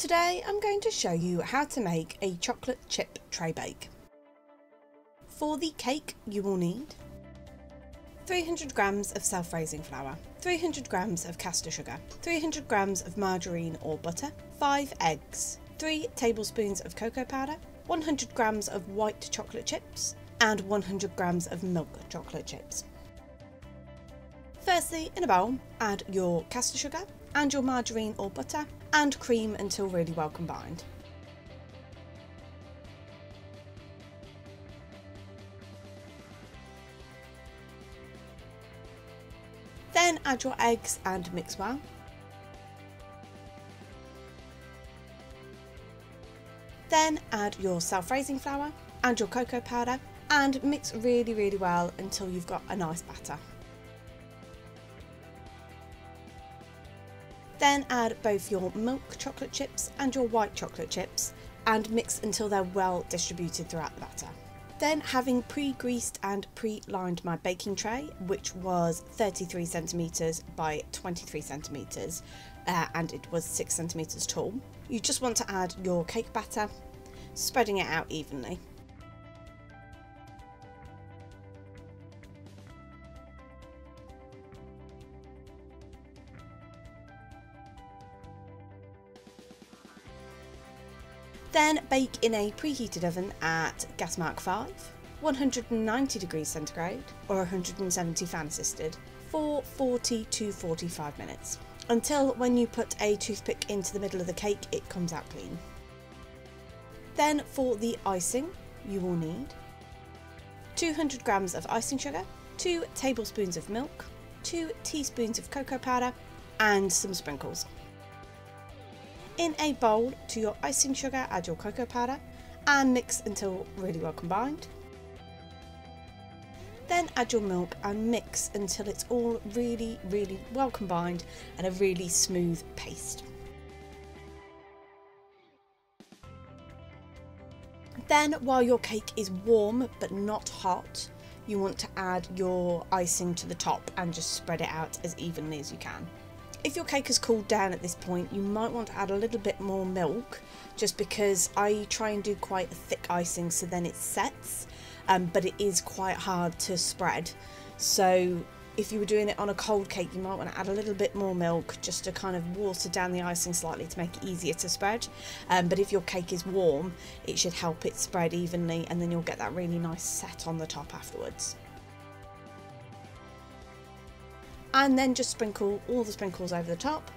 Today I'm going to show you how to make a chocolate chip tray bake. For the cake you will need 300 grams of self-raising flour, 300 grams of caster sugar, 300 grams of margarine or butter, 5 eggs, 3 tablespoons of cocoa powder, 100 grams of white chocolate chips and 100 grams of milk chocolate chips. Firstly, in a bowl, add your caster sugar and your margarine or butter and cream until really well combined. Then add your eggs and mix well. Then add your self-raising flour and your cocoa powder and mix really well until you've got a nice batter. Then add both your milk chocolate chips and your white chocolate chips and mix until they're well distributed throughout the batter. Then, having pre-greased and pre-lined my baking tray, which was 33 centimeters by 23 centimeters, and it was 6 centimeters tall, you just want to add your cake batter, spreading it out evenly. Then bake in a preheated oven at gas mark 5, 190 degrees centigrade or 170 fan assisted for 40 to 45 minutes, until when you put a toothpick into the middle of the cake it comes out clean. Then for the icing you will need 200 grams of icing sugar, 2 tablespoons of milk, 2 teaspoons of cocoa powder and some sprinkles. In a bowl, to your icing sugar, add your cocoa powder and mix until really well combined. Then add your milk and mix until it's all really well combined and a really smooth paste. Then, while your cake is warm but not hot, you want to add your icing to the top and just spread it out as evenly as you can. If your cake has cooled down at this point, you might want to add a little bit more milk, just because I try and do quite a thick icing so then it sets, but it is quite hard to spread. So if you were doing it on a cold cake, you might want to add a little bit more milk just to kind of water down the icing slightly to make it easier to spread. But if your cake is warm, it should help it spread evenly and then you'll get that really nice set on the top afterwards. And then just sprinkle all the sprinkles over the top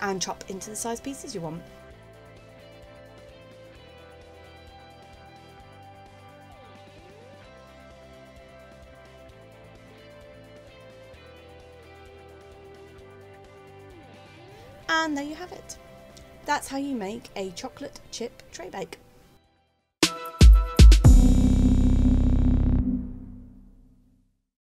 and chop into the size pieces you want. And there you have it. That's how you make a chocolate chip tray bake.